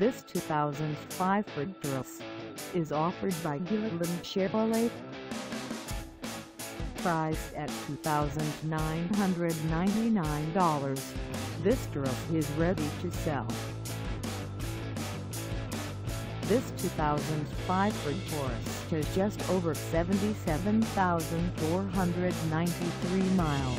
This 2005 Ford Taurus is offered by Gilleland Chevrolet. Priced at $2,999, this Taurus is ready to sell. This 2005 Ford Taurus has just over 77,493 miles.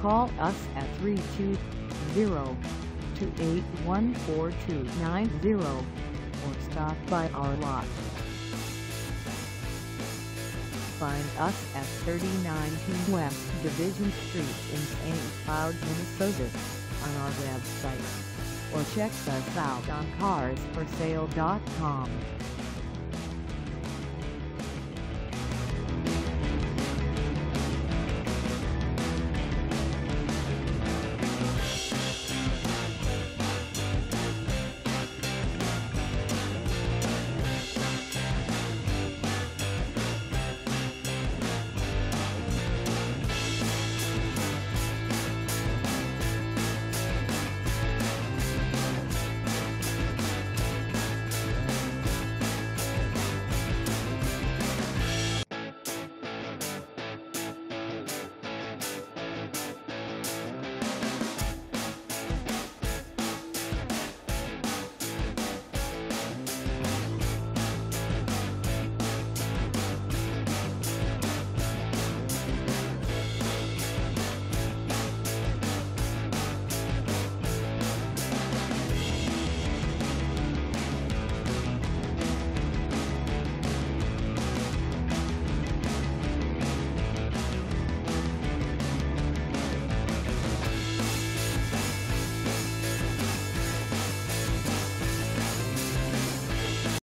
Call us at 320-281-4290 or stop by our lot. Find us at 39 West Division Street in Saint Cloud, Minnesota, on our website, or check us out on carsforsale.com.